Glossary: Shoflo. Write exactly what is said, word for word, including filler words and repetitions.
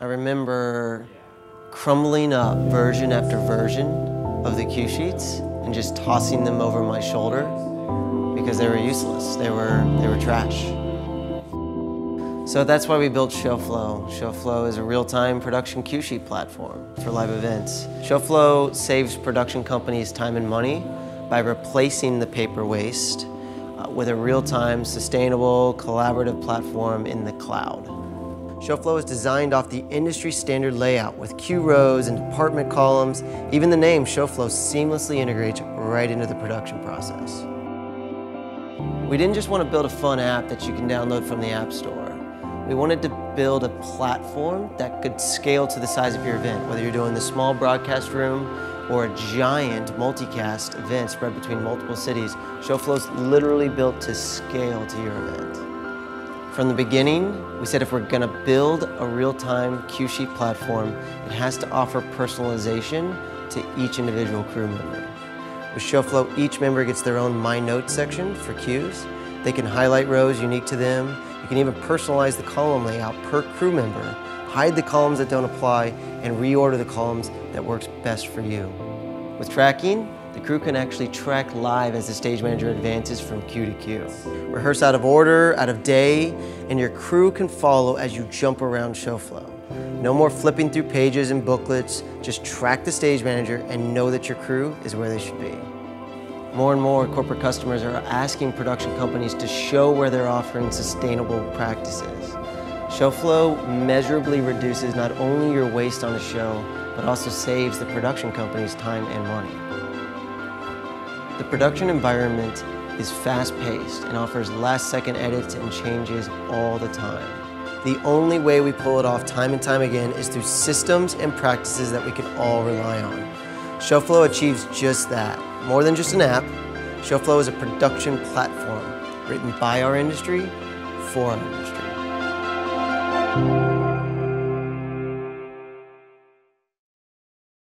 I remember crumbling up version after version of the cue sheets and just tossing them over my shoulder because they were useless. They were, they were trash. So that's why we built Shoflo. Shoflo is a real-time production cue sheet platform for live events. Shoflo saves production companies time and money by replacing the paper waste uh, with a real-time, sustainable, collaborative platform in the cloud. Shoflo is designed off the industry standard layout with cue rows and department columns. Even the name Shoflo seamlessly integrates right into the production process. We didn't just want to build a fun app that you can download from the App Store. We wanted to build a platform that could scale to the size of your event, whether you're doing the small broadcast room or a giant multicast event spread between multiple cities. Shoflo's literally built to scale to your event. From the beginning, we said if we're going to build a real-time cue sheet platform, it has to offer personalization to each individual crew member. With Shoflo, each member gets their own My Notes section for cues. They can highlight rows unique to them. You can even personalize the column layout per crew member, hide the columns that don't apply, and reorder the columns that works best for you. With tracking, the crew can actually track live as the stage manager advances from cue to cue. Rehearse out of order, out of day, and your crew can follow as you jump around Shoflo. No more flipping through pages and booklets, just track the stage manager and know that your crew is where they should be. More and more corporate customers are asking production companies to show where they're offering sustainable practices. Shoflo measurably reduces not only your waste on a show, but also saves the production company's time and money. The production environment is fast-paced and offers last-second edits and changes all the time. The only way we pull it off time and time again is through systems and practices that we can all rely on. Shoflo achieves just that. More than just an app, Shoflo is a production platform written by our industry for our industry.